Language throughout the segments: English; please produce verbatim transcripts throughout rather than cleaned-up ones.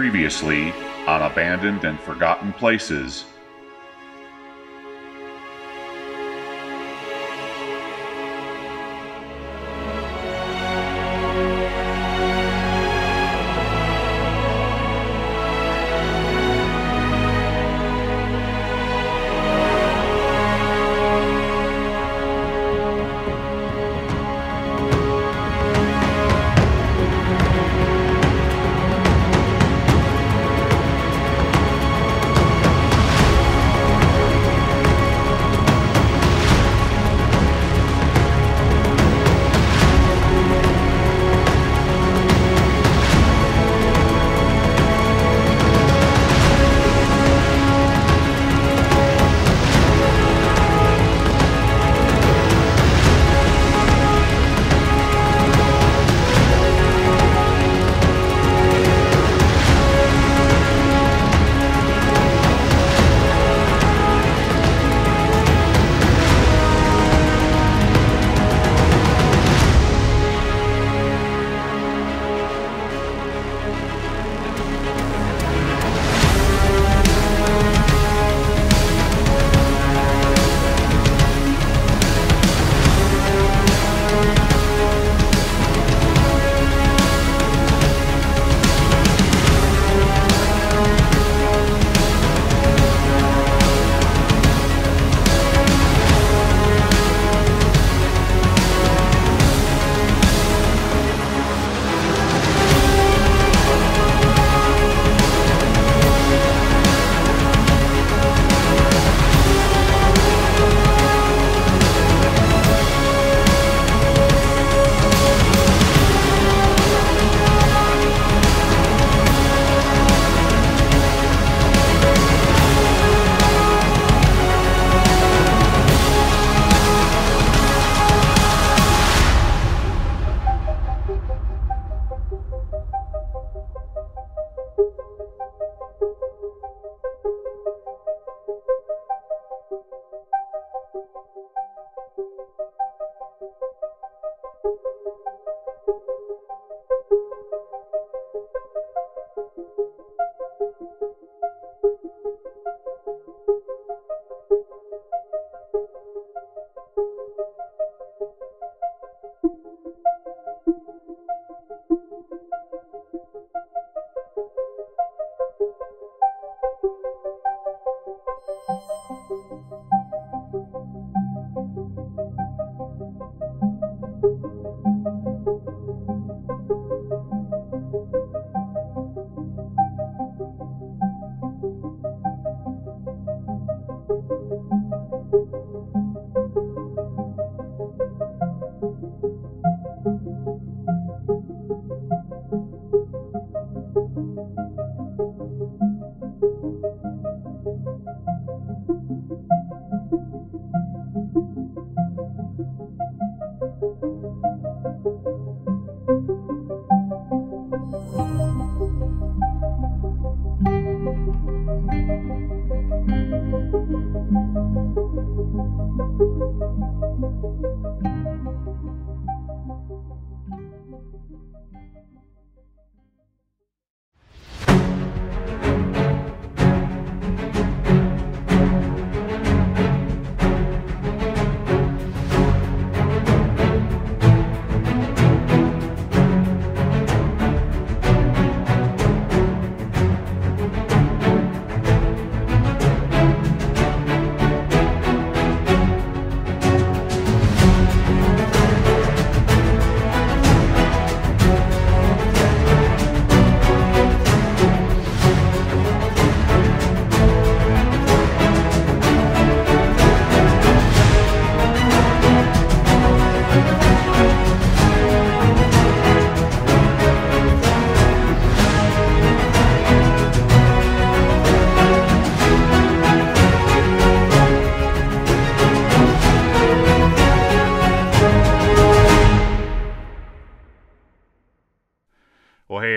previously on Abandoned and Forgotten Places.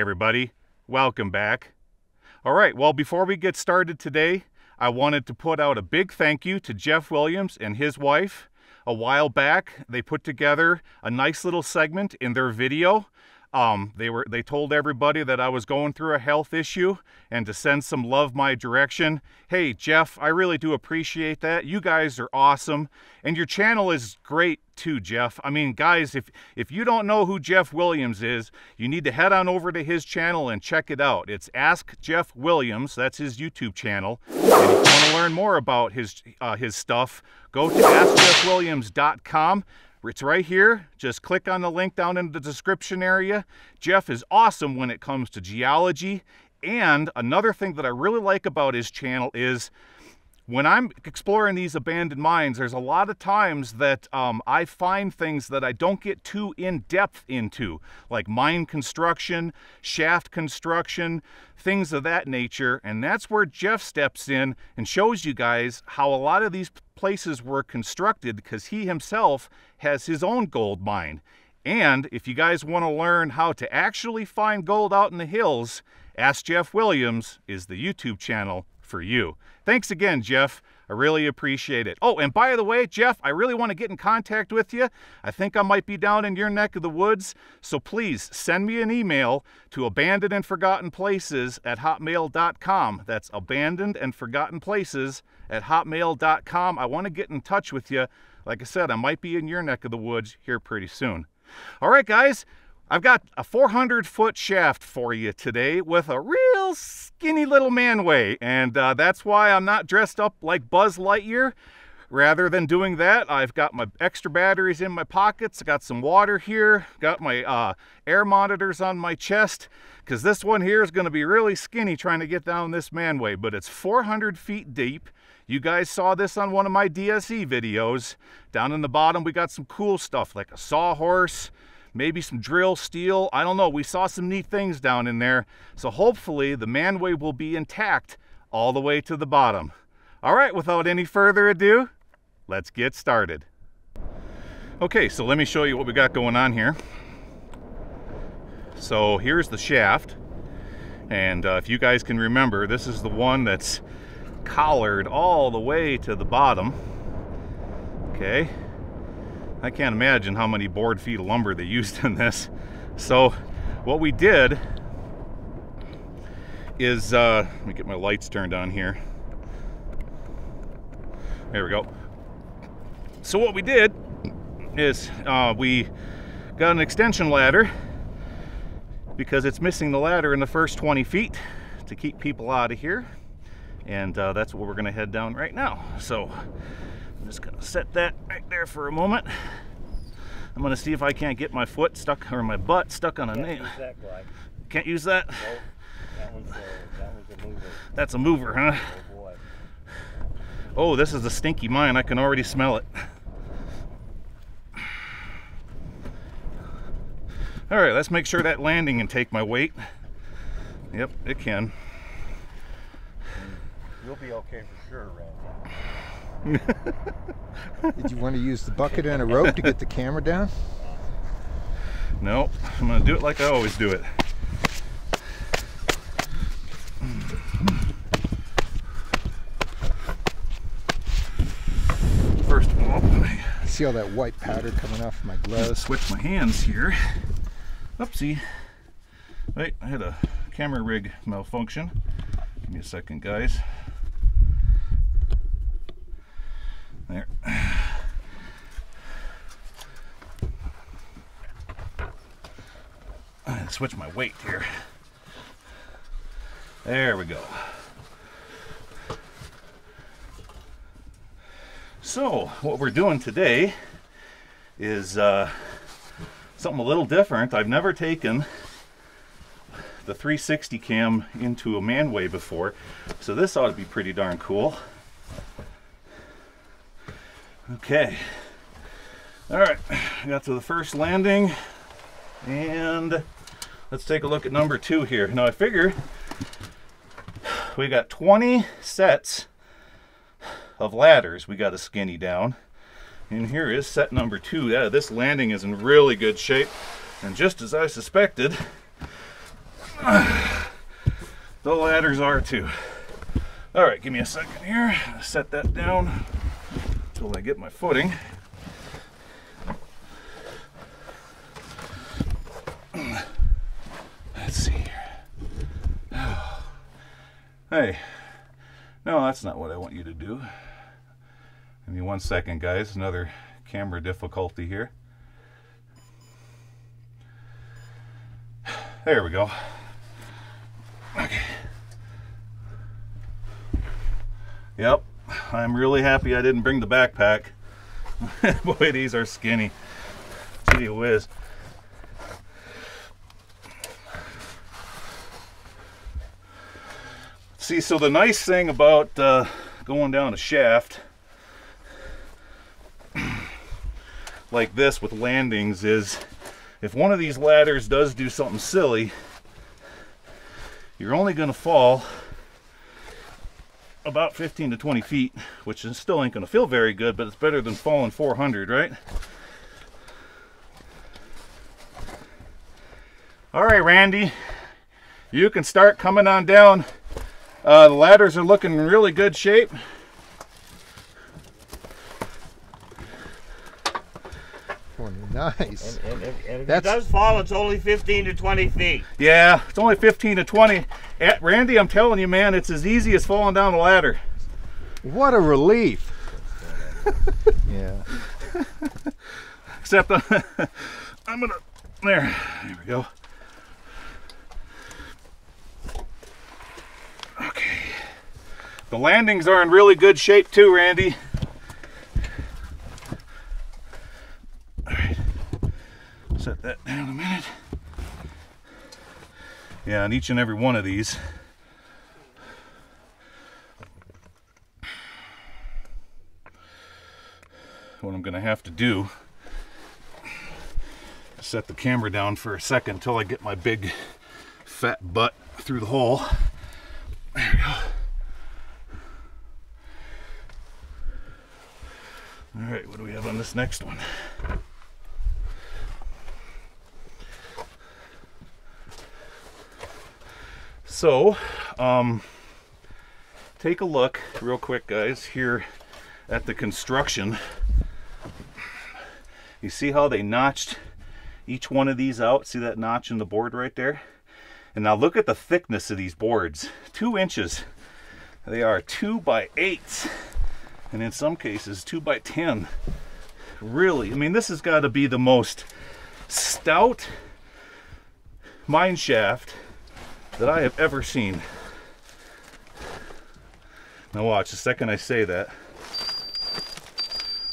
Everybody, welcome back. All right, well, before we get started today, I wanted to put out a big thank you to Jeff Williams and his wife. A while back, they put together a nice little segment in their video Um, they were, they told everybody that I was going through a health issue and to send some love my direction. Hey, Jeff, I really do appreciate that. You guys are awesome. And your channel is great too, Jeff. I mean, guys, if, if you don't know who Jeff Williams is, you need to head on over to his channel and check it out. It's Ask Jeff Williams. That's his YouTube channel. And if you want to learn more about his, uh, his stuff, go to ask jeff williams dot com. It's right here. Just click on the link down in the description area. Jeff is awesome when it comes to geology. And another thing that I really like about his channel is when I'm exploring these abandoned mines, there's a lot of times that um, I find things that I don't get too in-depth into, like mine construction, shaft construction, things of that nature. And that's where Jeff steps in and shows you guys how a lot of these places were constructed, because he himself has his own gold mine. And if you guys want to learn how to actually find gold out in the hills, Ask Jeff Williams is the YouTube channel for you. Thanks again, Jeff. I really appreciate it. Oh, and by the way, Jeff, I really want to get in contact with you. I think I might be down in your neck of the woods, so please send me an email to abandoned and forgotten places at hotmail dot com. That's abandoned and forgotten places at hotmail dot com. I want to get in touch with you. Like I said, I might be in your neck of the woods here pretty soon. All right, guys. I've got a four hundred foot shaft for you today with a real skinny little manway, and uh, that's why I'm not dressed up like Buzz Lightyear. Rather than doing that, I've got my extra batteries in my pockets, I got some water here, got my uh, air monitors on my chest, because this one here is going to be really skinny trying to get down this manway, but it's four hundred feet deep. You guys saw this on one of my D S E videos. Down in the bottom, we got some cool stuff like a sawhorse, maybe some drill steel. I don't know. We saw some neat things down in there. So hopefully the manway will be intact all the way to the bottom. All right, without any further ado, let's get started. Okay, so let me show you what we got going on here. So here's the shaft. And uh, if you guys can remember, this is the one that's collared all the way to the bottom. Okay. I can't imagine how many board feet of lumber they used in this. So what we did is, uh, let me get my lights turned on here. There we go. So what we did is uh, we got an extension ladder because it's missing the ladder in the first twenty feet to keep people out of here. And uh, that's what we're gonna head down right now. So I'm just gonna set that right there for a moment. I'm gonna see if I can't get my foot stuck or my butt stuck on a nail. Can't use that? Nope. That one's a, that one's a mover. That's a mover, huh? Oh boy. Oh, this is a stinky mine. I can already smell it. All right, let's make sure that landing can take my weight. Yep, it can. You'll be okay for sure, Randy. Did you want to use the bucket and a rope to get the camera down? No, I'm going to do it like I always do it. First of all, see all that white powder coming off my gloves? Switch my hands here. Oopsie. Wait, I had a camera rig malfunction. Give me a second, guys. There. I'm gonna switch my weight here. There we go. So what we're doing today is uh, something a little different. I've never taken the three sixty cam into a manway before, so this ought to be pretty darn cool. Okay, all right, I got to the first landing, and let's take a look at number two here. Now I figure we got twenty sets of ladders we got to skinny down, and here is set number two. Yeah, this landing is in really good shape, and just as I suspected, the ladders are too. All right, give me a second here, set that down. I get my footing. Let's see here. Oh. Hey, no, that's not what I want you to do. Give me one second, guys. Another camera difficulty here. There we go. Okay. Yep, I'm really happy I didn't bring the backpack. Boy, these are skinny. Gee whiz. See, so the nice thing about uh, going down a shaft like this with landings is if one of these ladders does do something silly, you're only going to fall about fifteen to twenty feet, which is still ain't going to feel very good, but it's better than falling four hundred, right? All right, Randy, you can start coming on down. Uh, the ladders are looking in really good shape. Nice. And, and, and if That's, it does fall, it's only fifteen to twenty feet. Yeah, it's only fifteen to twenty. At Randy, I'm telling you, man, it's as easy as falling down the ladder. What a relief. Yeah. Except uh, I'm going to... There. There we go. Okay. The landings are in really good shape too, Randy. Set that down a minute. Yeah, on each and every one of these. What I'm going to have to do is set the camera down for a second until I get my big fat butt through the hole. There we go. All right, what do we have on this next one? So, um, take a look real quick, guys, here at the construction. You see how they notched each one of these out? See that notch in the board right there? And now look at the thickness of these boards. Two inches. They are two by eights. And in some cases, two by ten. Really, I mean, this has got to be the most stout mine shaft that I have ever seen. Now watch, the second I say that.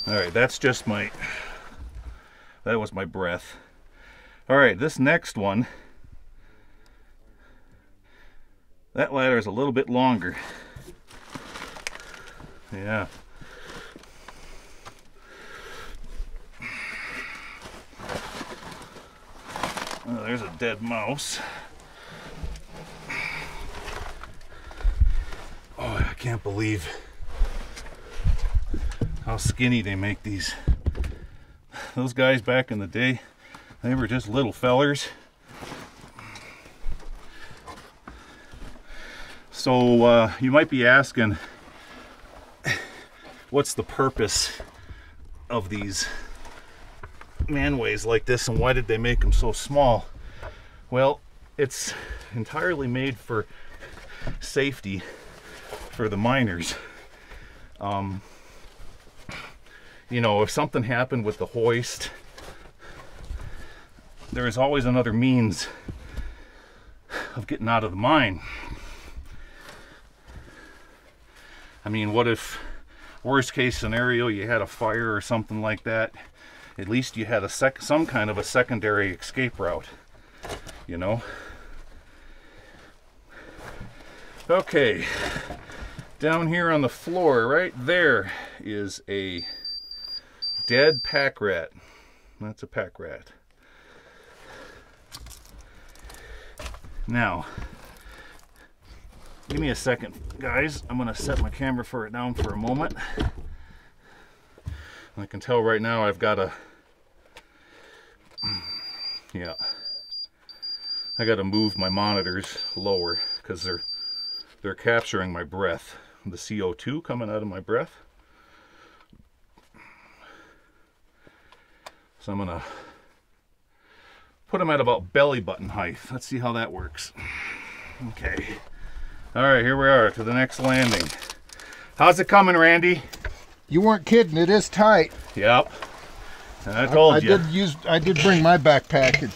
All right, that's just my, that was my breath. All right, this next one, that ladder is a little bit longer. Yeah. Oh, there's a dead mouse. Oh, I can't believe how skinny they make these. Those guys back in the day, they were just little fellers. So uh, you might be asking, what's the purpose of these manways like this and why did they make them so small? Well, it's entirely made for safety for the miners. Um, you know, if something happened with the hoist, there is always another means of getting out of the mine. I mean, what if, worst case scenario, you had a fire or something like that? At least you had a sec some kind of a secondary escape route, you know? Okay. Down here on the floor, right there, is a dead pack rat. That's a pack rat. Now, give me a second, guys. I'm gonna set my camera for it down for a moment. I can tell right now I've got a, yeah, I gotta move my monitors lower because they're they're capturing my breath. The C O two coming out of my breath. So I'm gonna put them at about belly button height. Let's see how that works. Okay. All right, here we are to the next landing. How's it coming, Randy? You weren't kidding. It is tight. Yep. And I told I, I you. Did use, I did bring my backpack.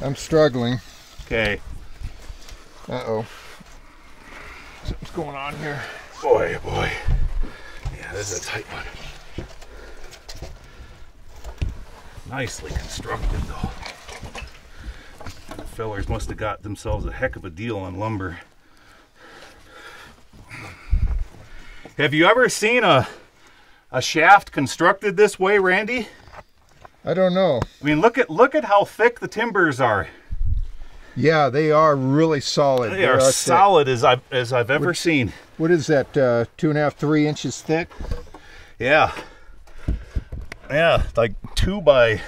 I'm struggling. Okay. Uh-oh. Something's going on here. Boy, boy. Yeah, this is a tight one. Nicely constructed, though. The fellers must have got themselves a heck of a deal on lumber. Have you ever seen a, a shaft constructed this way, Randy? I don't know. I mean, look at, look at how thick the timbers are. Yeah, they are really solid. They are solid as I've, as I've ever what, seen. What is that, uh, two and a half, three inches thick? Yeah. Yeah, like two by,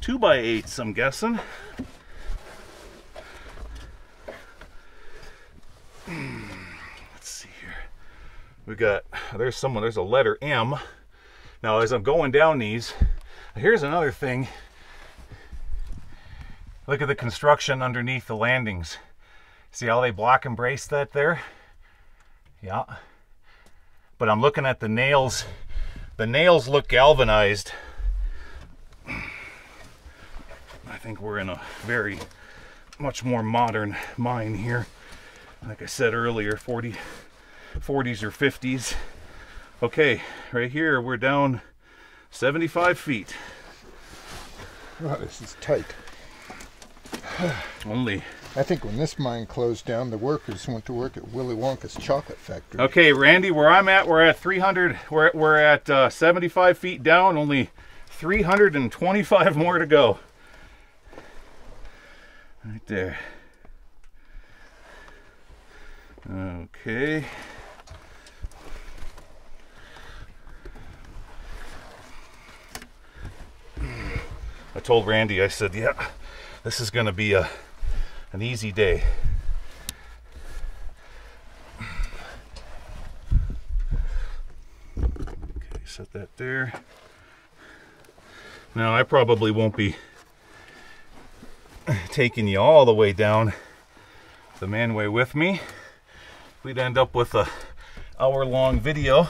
two by eights, I'm guessing. Let's see here. We got, there's someone, there's a letter M. Now, as I'm going down these, here's another thing. Look at the construction underneath the landings. See how they block and brace that there? Yeah. But I'm looking at the nails. The nails look galvanized. I think we're in a very much more modern mine here. Like I said earlier, forties or fifties. Okay, right here we're down seventy-five feet. Wow, this is tight. Only. I think when this mine closed down, the workers went to work at Willy Wonka's chocolate factory. Okay, Randy, where I'm at, we're at three hundred. We're at, we're at uh, seventy-five feet down. Only three hundred twenty-five more to go. Right there. Okay. I told Randy. I said, "Yeah." This is going to be a, an easy day. Okay, set that there. Now, I probably won't be taking you all the way down the manway with me. We'd end up with a hour-long video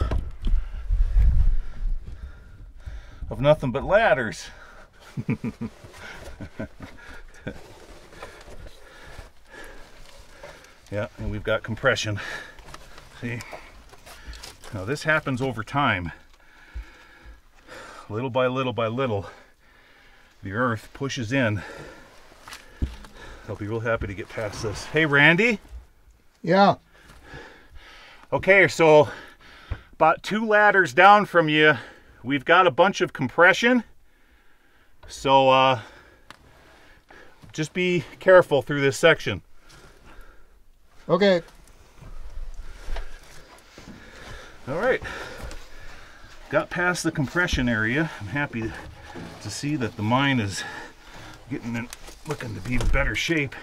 of nothing but ladders. Yeah, and we've got compression. See? Now this happens over time. Little by little by little, the earth pushes in. They'll be real happy to get past this. Hey, Randy? Yeah. Okay, so about two ladders down from you, we've got a bunch of compression. So, uh, just be careful through this section. Okay. All right. Got past the compression area. I'm happy to see that the mine is getting in, looking to be in better shape.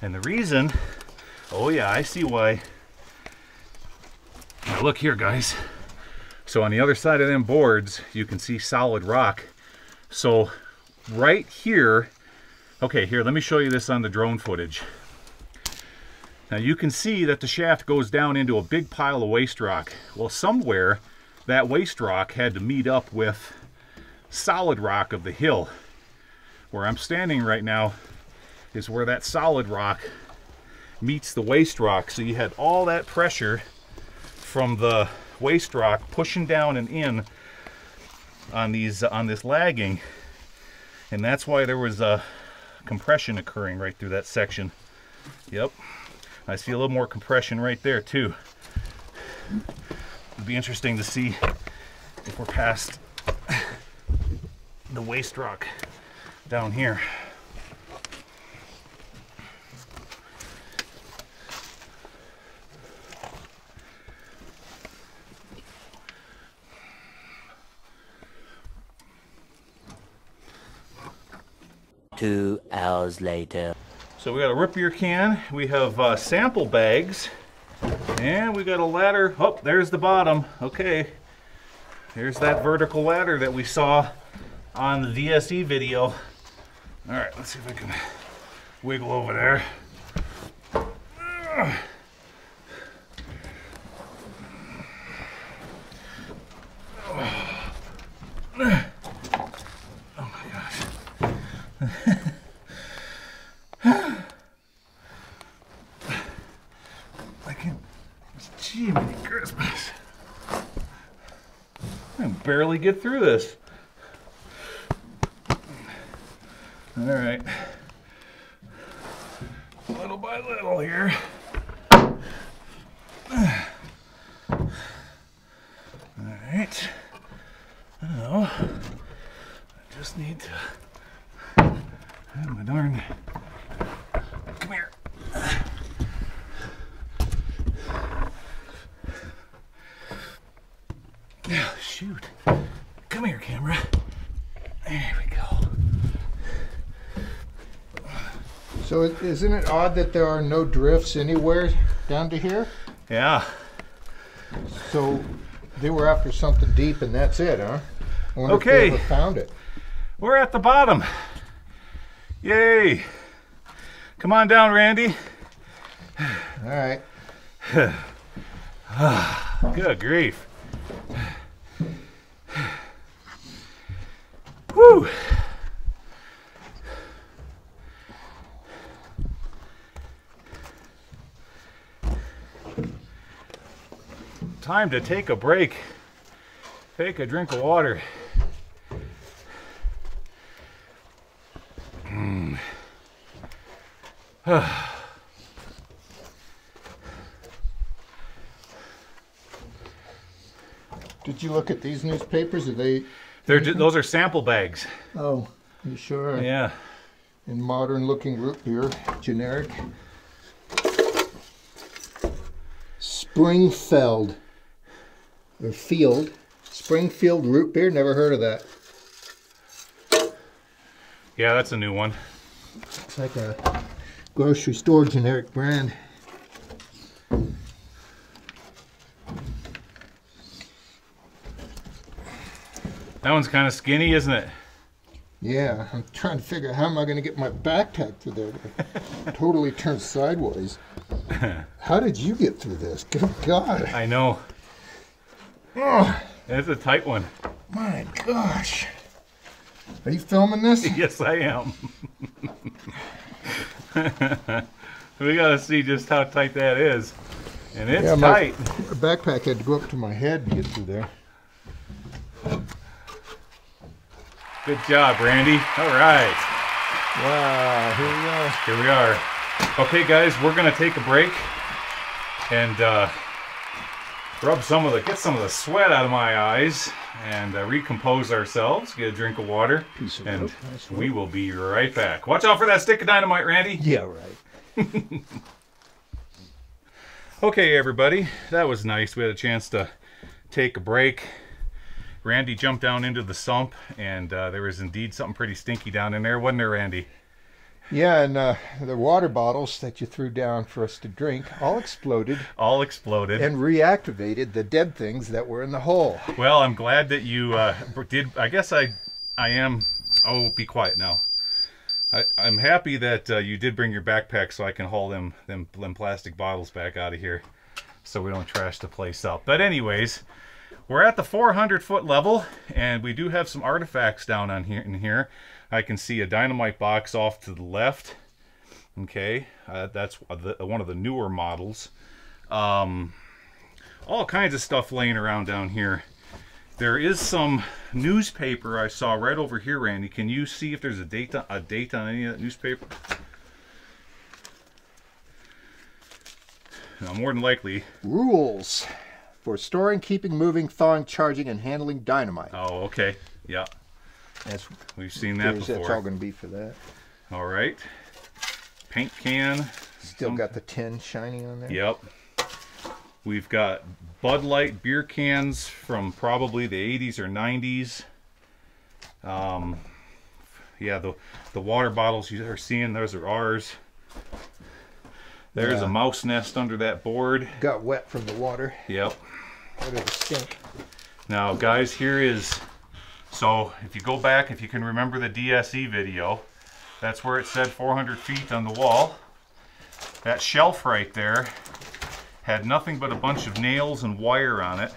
And the reason, oh yeah, I see why. Now look here, guys. So on the other side of them boards, you can see solid rock. So right here, okay, here, let me show you this on the drone footage. Now you can see that the shaft goes down into a big pile of waste rock. Well, somewhere that waste rock had to meet up with solid rock of the hill. Where I'm standing right now is where that solid rock meets the waste rock. So you had all that pressure from the waste rock pushing down and in on these, on this lagging. And that's why there was a compression occurring right through that section. Yep. I see a little more compression right there too. It'd be interesting to see if we're past the waste rock down here. Two hours later. So we got a root beer can, we have uh, sample bags, and we got a ladder. Oh, there's the bottom. Okay, there's that vertical ladder that we saw on the D S E video. All right, let's see if I can wiggle over there. Barely get through this. All right, little by little here. All right, now I just need to. Oh my darn! Come here. Now, shoot. Come here, camera. There we go. So isn't it odd that there are no drifts anywhere down to here? Yeah. So they were after something deep and that's it, huh? I wonder okay. if they ever found it. We're at the bottom. Yay. Come on down, Randy. All right. Good grief. Woo! Time to take a break. Take a drink of water. Mm. Did you look at these newspapers? Are they? They're, those are sample bags. Oh, you sure? Yeah. In modern looking root beer, generic. Springfield, or field. Springfield Root Beer, never heard of that. Yeah, that's a new one. It's like a grocery store generic brand. That one's kind of skinny, isn't it? Yeah, I'm trying to figure out how am I going to get my backpack through there. Totally turned sideways. How did you get through this? Good God. I know. Oh. That's a tight one. My gosh. Are you filming this? Yes, I am. We got to see just how tight that is. And it's yeah, my, tight. My backpack had to go up to my head to get through there. Good job, Randy. All right. Wow, here we are. Here we are. Okay, guys, we're going to take a break and uh, rub some of the, get some of the sweat out of my eyes and uh, recompose ourselves, get a drink of water, Piece of and nice we will be right back. Watch out for that stick of dynamite, Randy. Yeah, right. Okay, everybody, that was nice. We had a chance to take a break. Randy jumped down into the sump, and uh, there was indeed something pretty stinky down in there, wasn't there, Randy? Yeah, and uh, the water bottles that you threw down for us to drink all exploded. All exploded. And reactivated the dead things that were in the hole. Well, I'm glad that you uh, did. I guess I, I am. Oh, be quiet now. I, I'm happy that uh, you did bring your backpack so I can haul them, them, them plastic bottles back out of here so we don't trash the place up. But anyways... We're at the four hundred foot level, and we do have some artifacts down on here. In here, I can see a dynamite box off to the left. Okay, uh, that's the, one of the newer models. Um, all kinds of stuff laying around down here. There is some newspaper I saw right over here, Randy. Can you see if there's a date on, a date on any of that newspaper? Now, more than likely, rules. For storing, keeping, moving, thawing, charging, and handling dynamite. Oh, okay. Yeah. That's, We've seen that before. That's all going to be for that. All right. Paint can. Still got the tin shining on there. Yep. We've got Bud Light beer cans from probably the eighties or nineties. Um, yeah, the, the water bottles you are seeing, those are ours. There's yeah. a mouse nest under that board. Got wet from the water. Yep. What a stink. Now, guys, here is So if you go back, if you can remember the D S E video, that's where it said four hundred feet on the wall. That shelf right there had nothing but a bunch of nails and wire on it.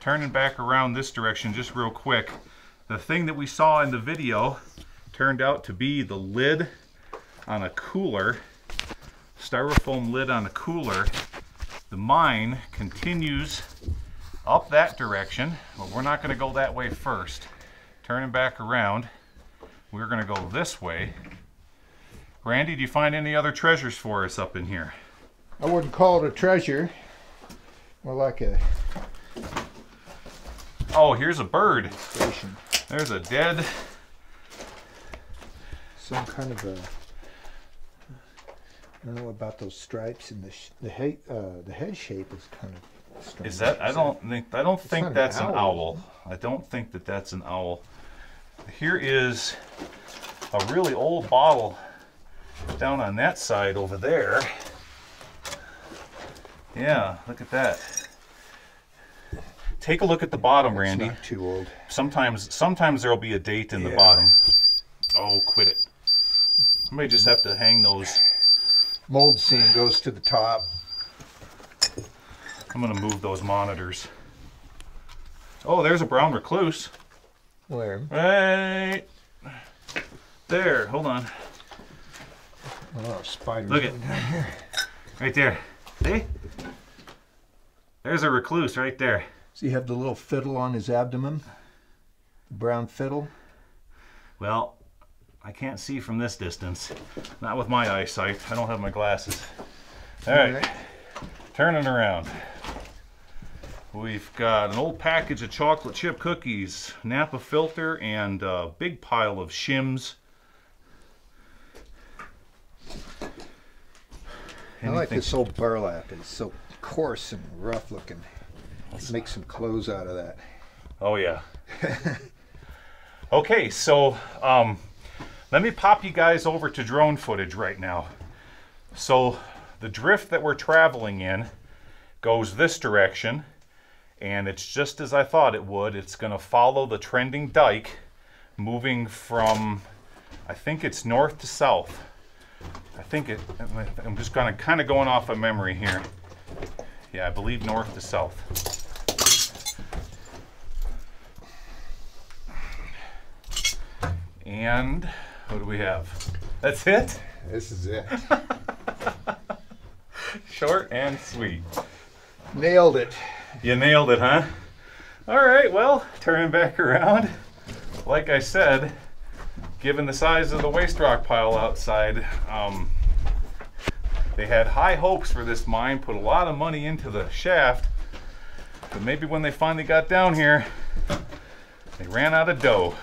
Turning back around this direction just real quick, the thing that we saw in the video turned out to be the lid on a cooler, styrofoam lid on a cooler. The mine continues up that direction, but we're not going to go that way first. Turning back around, we're going to go this way. Randy, do you find any other treasures for us up in here? I wouldn't call it a treasure. More like a... Oh, here's a bird. Station. There's a dead... Some kind of a... I don't know about those stripes, and the the, uh, the head shape is kind of strange. Is that? I don't think I don't think that's an owl. I don't think that that's an owl. Here is a really old bottle down on that side over there. Yeah, look at that. Take a look at the bottom, Randy. It's not too old. Sometimes, sometimes there'll be a date in yeah. the bottom. Oh, quit it. I may just have to hang those. Mold seam goes to the top. I'm gonna move those monitors. Oh, there's a brown recluse. Where? Right there. Hold on. Oh, spider. Look at it. Right there. See? There's a recluse right there. So you have the little fiddle on his abdomen? The brown fiddle? Well, I can't see from this distance. Not with my eyesight. I don't have my glasses. All right. All right. Turning around. We've got an old package of chocolate chip cookies, Napa filter, and a big pile of shims. Anything? I like this old burlap. It's so coarse and rough looking. Let's make some clothes out of that. Oh yeah. Okay, so um, let me pop you guys over to drone footage right now. So the drift that we're traveling in goes this direction, and it's just as I thought it would. It's going to follow the trending dike, moving from, I think it's north to south. I think it, I'm just kind of kind of going off of memory here. Yeah, I believe north to south. And what do we have? That's it? This is it. Short and sweet. Nailed it. You nailed it, huh? All right, well, turning back around. Like I said, given the size of the waste rock pile outside, um, they had high hopes for this mine, put a lot of money into the shaft, but maybe when they finally got down here, they ran out of dough.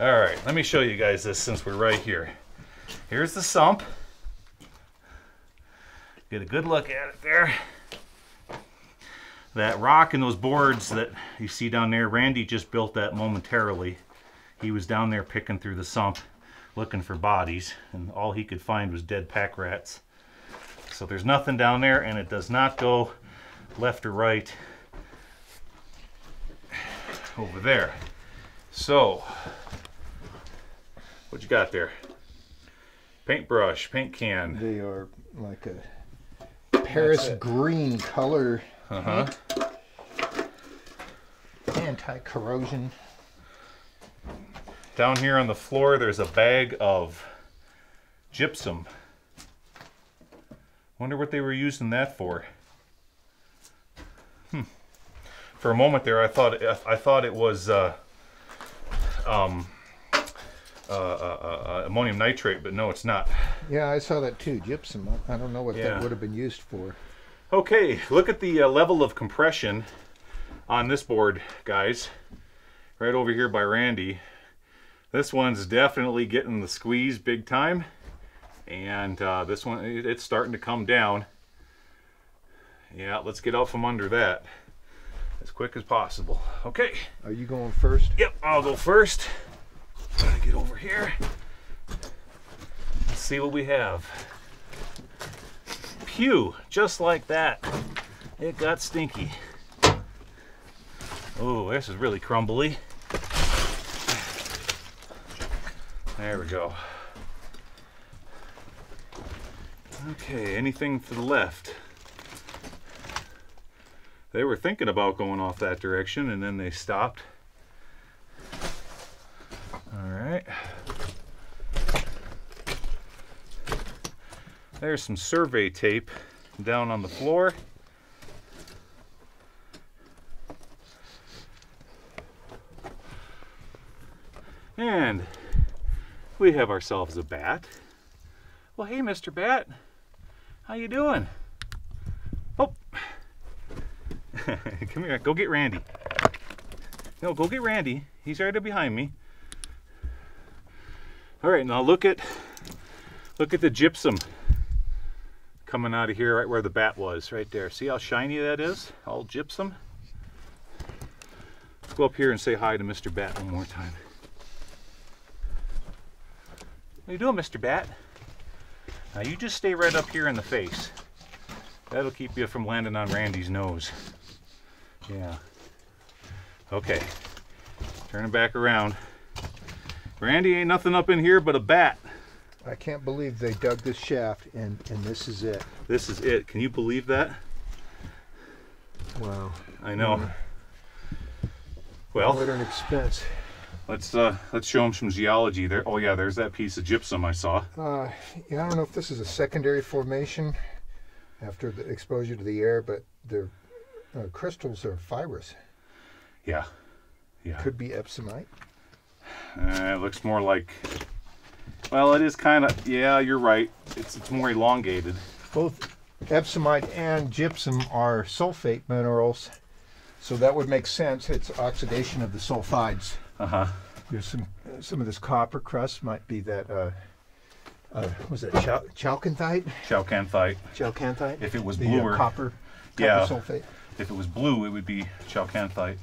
All right, let me show you guys this since we're right here. Here's the sump. Get a good look at it there. That rock and those boards that you see down there, Randy just built that momentarily. He was down there picking through the sump, looking for bodies, and all he could find was dead pack rats. So there's nothing down there, and it does not go left or right over there. So, what you got there? Paintbrush, paint can. They are like a Paris green color. Uh-huh. Anti-corrosion. Down here on the floor, there's a bag of gypsum. Wonder what they were using that for. Hmm. For a moment there, I thought I thought it was uh, um, uh, uh, uh, ammonium nitrate, but no, it's not. Yeah, I saw that too. Gypsum. I don't know what yeah. that would have been used for. Okay, look at the uh, level of compression on this board, guys. Right over here by Randy. This one's definitely getting the squeeze big time, and uh, this one, it's starting to come down. Yeah, let's get out from under that as quick as possible. Okay. Are you going first? Yep, I'll go first. Gotta get over here. Let's see what we have. Pew, just like that. It got stinky. Oh, this is really crumbly. There we go. Okay, anything for the left? They were thinking about going off that direction and then they stopped. All right. There's some survey tape down on the floor. And we have ourselves a bat. Well, hey, Mister Bat. How you doing? Oh. Come here. Go get Randy. No, go get Randy. He's right behind me. All right, now look at look at the gypsum coming out of here right where the bat was, right there. See how shiny that is? All gypsum. Let's go up here and say hi to Mister Bat one more time. How you doing, Mister Bat? Now you just stay right up here in the face. That'll keep you from landing on Randy's nose. Yeah. Okay. Turn it back around. Randy, ain't nothing up in here but a bat. I can't believe they dug this shaft and, and this is it. This is it. Can you believe that? Wow. I know. Mm. Well, what an expense. Let's uh, let's show them some geology there. Oh yeah, there's that piece of gypsum I saw. Uh, yeah, I don't know if this is a secondary formation after the exposure to the air, but their uh, crystals are fibrous. Yeah, yeah. Could be epsomite. Uh, it looks more like. Well, it is kind of, yeah, you're right. It's, it's more elongated. Both epsomite and gypsum are sulfate minerals, so that would make sense. It's oxidation of the sulfides. Uh-huh. There's some some of this copper crust might be that, uh, uh, was it chal chalcanthite? Chalcanthite. Chalcanthite. If it was the, bluer. Uh, copper, copper yeah. sulfate. If it was blue, it would be chalcanthite.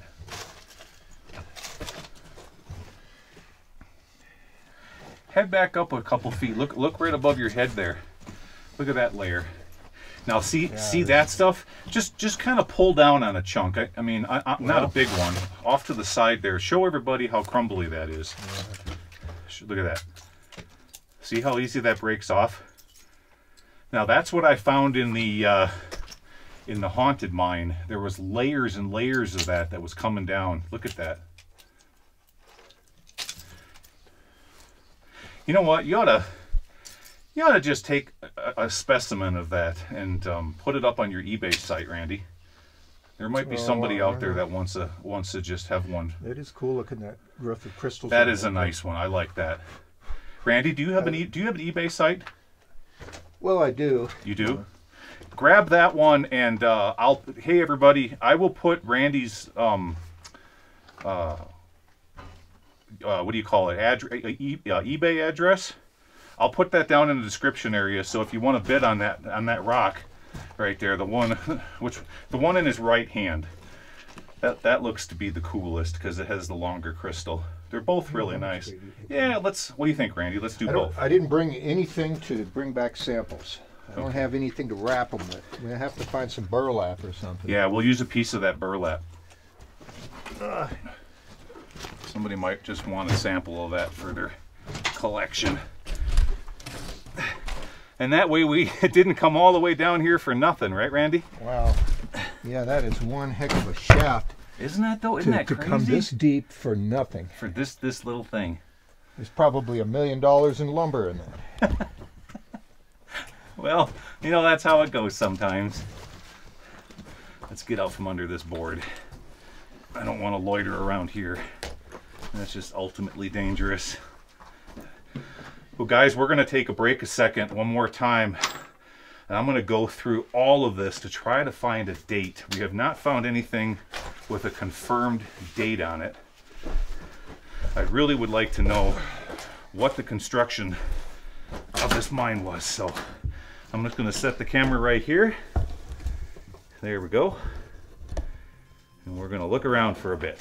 Head back up a couple feet. Look, look right above your head there. Look at that layer. Now see, yeah, see that stuff? Just, just kind of pull down on a chunk. I, I mean, I, I, well, not a big one. Off to the side there. Show everybody how crumbly that is. Yeah. Look at that. See how easy that breaks off? Now that's what I found in the, uh, in the haunted mine. There was layers and layers of that that was coming down. Look at that. You know what? You ought to, you ought to just take a, a specimen of that and um, put it up on your eBay site, Randy. There might be oh, somebody out there that wants to wants to just have one. It is cool looking that growth of crystals. That is a nice one. I like that. Randy, do you have I, an e do you have an eBay site? Well, I do. You do? Uh, Grab that one and uh, I'll. Hey, everybody! I will put Randy's. Um, uh, Uh, what do you call it, Addre e uh, eBay address. I'll put that down in the description area, so if you want to bid on that on that rock right there, the one which the one in his right hand, that that looks to be the coolest because it has the longer crystal. They're both really nice. Yeah, let's, what do you think, Randy? Let's do I both. I didn't bring anything to bring back samples. I don't okay. have anything to wrap them with. We're gonna have to find some burlap or something. Yeah, we'll use a piece of that burlap. Uh. Somebody might just want a sample of that for their collection. And that way we it didn't come all the way down here for nothing, right, Randy? Wow. Yeah, that is one heck of a shaft. Isn't that though? Isn't to, that crazy? To come this deep for nothing. For this this little thing. There's probably a million dollars in lumber in that. Well, you know, that's how it goes sometimes. Let's get out from under this board. I don't want to loiter around here. That's just ultimately dangerous. Well, guys, we're going to take a break a second one more time. And I'm going to go through all of this to try to find a date. We have not found anything with a confirmed date on it. I really would like to know what the construction of this mine was. So I'm just going to set the camera right here. There we go. And we're going to look around for a bit.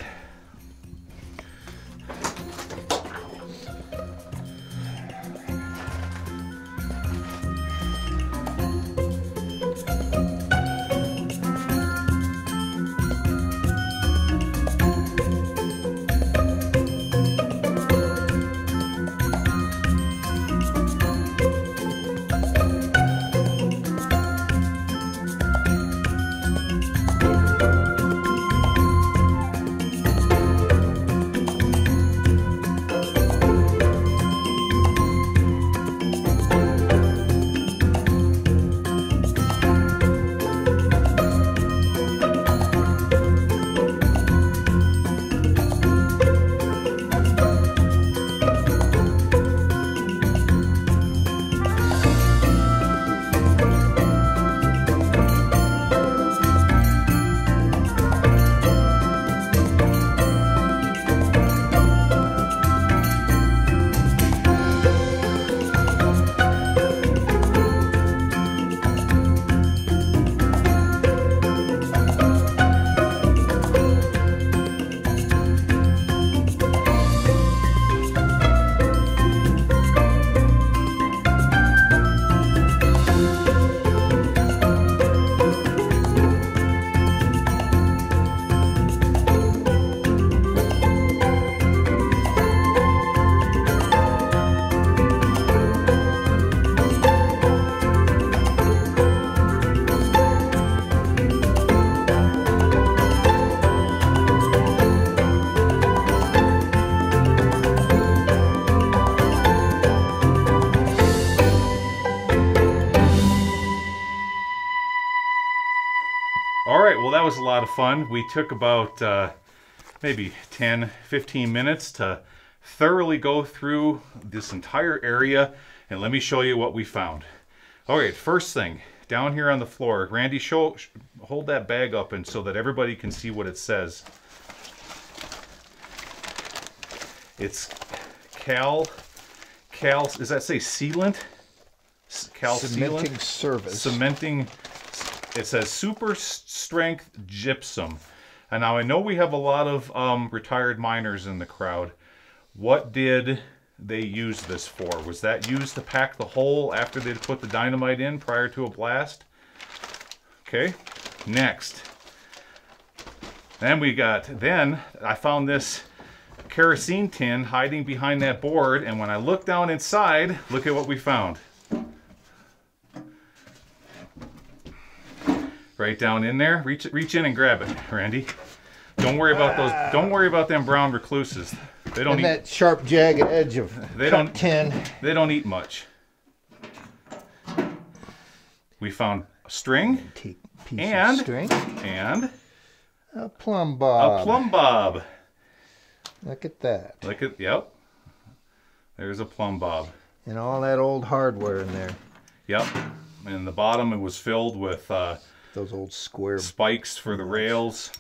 that was a lot of fun. We took about uh, maybe ten, fifteen minutes to thoroughly go through this entire area, and let me show you what we found. All right, first thing, down here on the floor, Randy, show, hold that bag up and so that everybody can see what it says. It's cal, cal, does that say sealant? Cal cementing sealant? Service. Cementing, it says super strength gypsum. And now I know we have a lot of um, retired miners in the crowd. What did they use this for? Was that used to pack the hole after they'd put the dynamite in prior to a blast? Okay, next. Then we got, then I found this kerosene tin hiding behind that board, and when I looked down inside, look at what we found. Right down in there, reach, reach in and grab it, Randy. Don't worry about those, don't worry about them brown recluses. They don't and eat, that sharp jagged edge of they don't, tin. They don't eat much. We found a string, piece and, of string and a plumb bob. A plumb bob. Look at that. Look at, yep. There's a plumb bob. And all that old hardware in there. Yep. And the bottom, it was filled with uh, those old square spikes for the rails.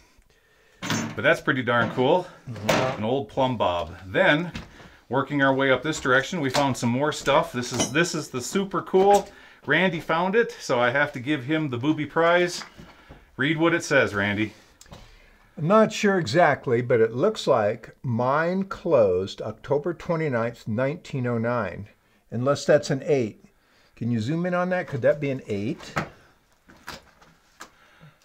But that's pretty darn cool. Yeah. An old plumb bob. Then, working our way up this direction, we found some more stuff. This is this is the super cool. Randy found it, so I have to give him the booby prize. Read what it says, Randy. I'm not sure exactly, but it looks like mine closed October twenty-ninth, nineteen oh nine. Unless that's an eight. Can you zoom in on that? Could that be an eight?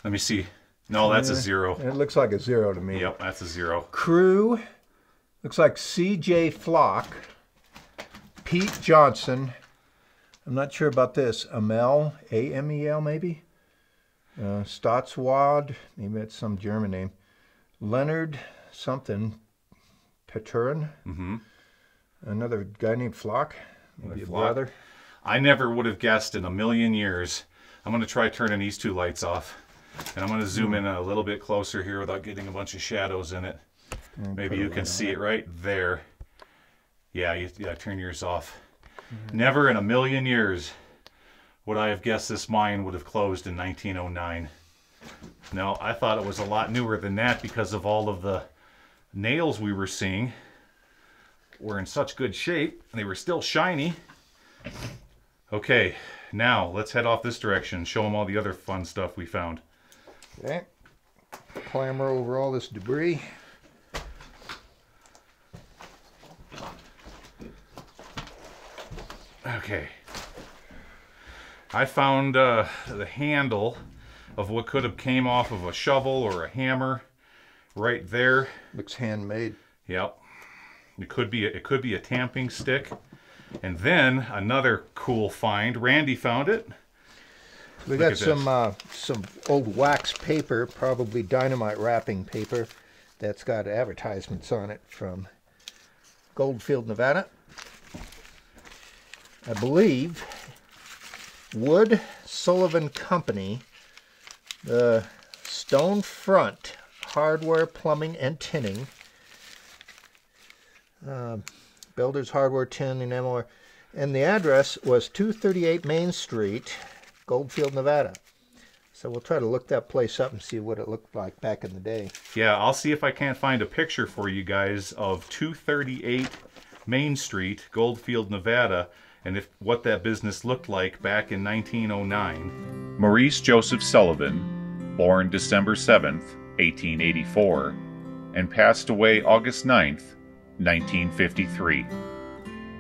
Let me see. No, that's a zero. It looks like a zero to me. Yep, that's a zero. Crew, looks like C J Flock, Pete Johnson. I'm not sure about this. Amel, A M E L maybe? Uh, Stotzwad, maybe it's some German name. Leonard something, Peturin. Mm-hmm. Another guy named Flock, maybe a brother. I never would have guessed in a million years. I'm going to try turning these two lights off. And I'm going to zoom in a little bit closer here without getting a bunch of shadows in it. Maybe you can see it right there. Yeah, you, yeah, turn yours off. Never in a million years would I have guessed this mine would have closed in nineteen oh nine. No, I thought it was a lot newer than that because of all of the nails we were seeing were in such good shape. And they were still shiny. Okay, now let's head off this direction. Show them all the other fun stuff we found. Okay, clamber over all this debris. Okay, I found uh, the handle of what could have came off of a shovel or a hammer, right there. Looks handmade. Yep, it could be a, it could be a tamping stick. And then another cool find. Randy found it. We got some uh, some old wax paper, probably dynamite wrapping paper, that's got advertisements on it from Goldfield, Nevada. I believe Wood Sullivan Company, the Stone Front Hardware, Plumbing and Tinning, uh, Builders Hardware, Tin and M L R, and the address was two thirty-eight Main Street, Goldfield, Nevada. So we'll try to look that place up and see what it looked like back in the day. Yeah, I'll see if I can't find a picture for you guys of two thirty-eight Main Street, Goldfield, Nevada, and if what that business looked like back in nineteen oh nine. Maurice Joseph Sullivan, born December seventh, eighteen eighty-four, and passed away August ninth, nineteen fifty-three.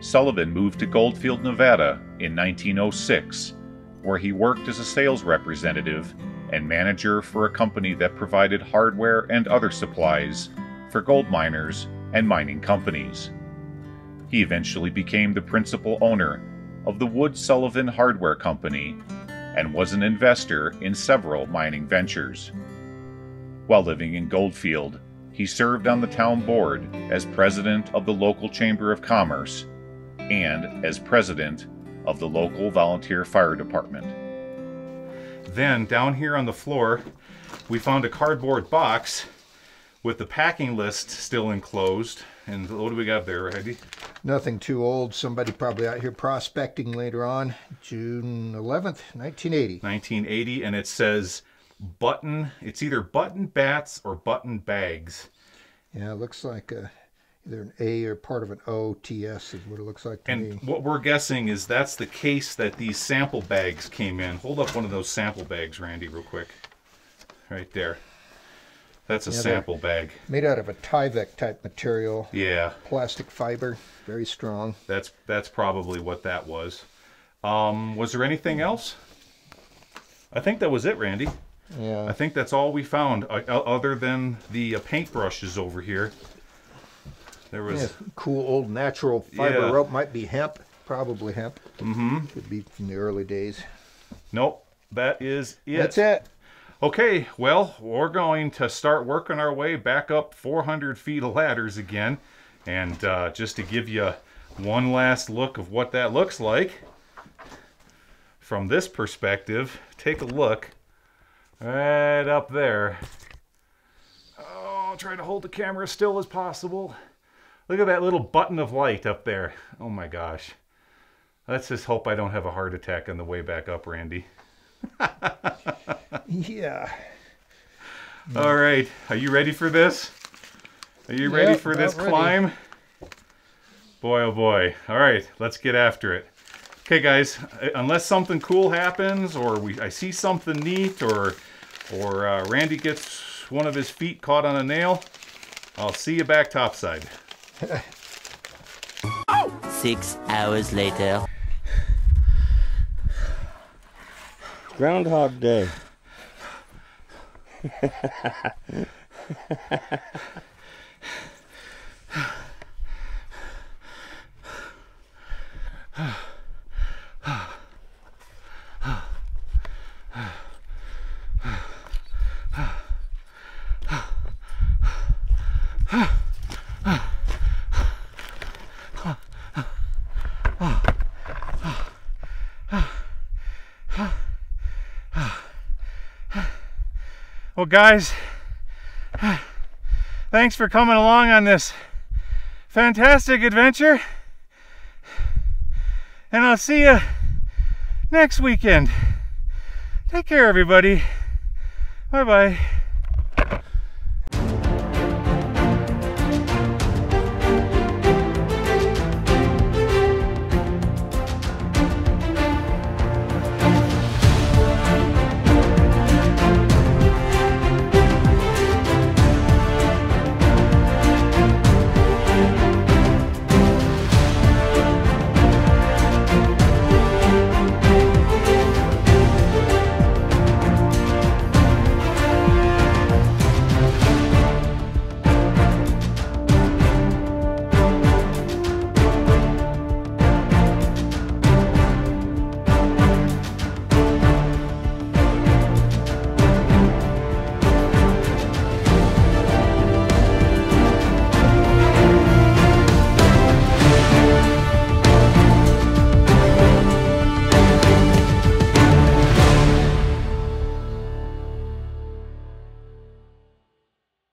Sullivan moved to Goldfield, Nevada in nineteen oh six, where he worked as a sales representative and manager for a company that provided hardware and other supplies for gold miners and mining companies. He eventually became the principal owner of the Wood Sullivan Hardware Company and was an investor in several mining ventures. While living in Goldfield, he served on the town board as president of the local Chamber of Commerce and as president of the local volunteer fire department. Then down here on the floor, we found a cardboard box with the packing list still enclosed. And what do we got there, Randy? Nothing too old. Somebody probably out here prospecting later on. June eleventh, nineteen eighty. nineteen eighty, and it says button. It's either button bats or button bags. Yeah, it looks like a, either an A or part of an O, T S is what it looks like to and me. And what we're guessing is that's the case that these sample bags came in. Hold up one of those sample bags, Randy, real quick. Right there. That's a yeah, sample bag. Made out of a Tyvek type material. Yeah. Plastic fiber, very strong. That's that's probably what that was. Um, was there anything else? I think that was it, Randy. Yeah. I think that's all we found, uh, other than the uh, paintbrushes over here. There was yeah, cool old natural fiber yeah. rope. Might be hemp, probably hemp. Mm-hmm. Could be from the early days. Nope. That is it. That's it. Okay, well, we're going to start working our way back up four hundred feet of ladders again. And uh, just to give you one last look of what that looks like from this perspective, take a look right up there. Oh, I'll try to hold the camera as still as possible. Look at that little button of light up there. Oh my gosh. Let's just hope I don't have a heart attack on the way back up, Randy. Yeah. All right. Are you ready for this? Are you yep, ready for this climb? Ready. Boy, oh boy. All right. Let's get after it. Okay, guys. Unless something cool happens, or we I see something neat, or or uh, Randy gets one of his feet caught on a nail, I'll see you back topside. Six hours later. Groundhog Day. Well, guys, thanks for coming along on this fantastic adventure, and I'll see you next weekend. Take care, everybody. Bye-bye.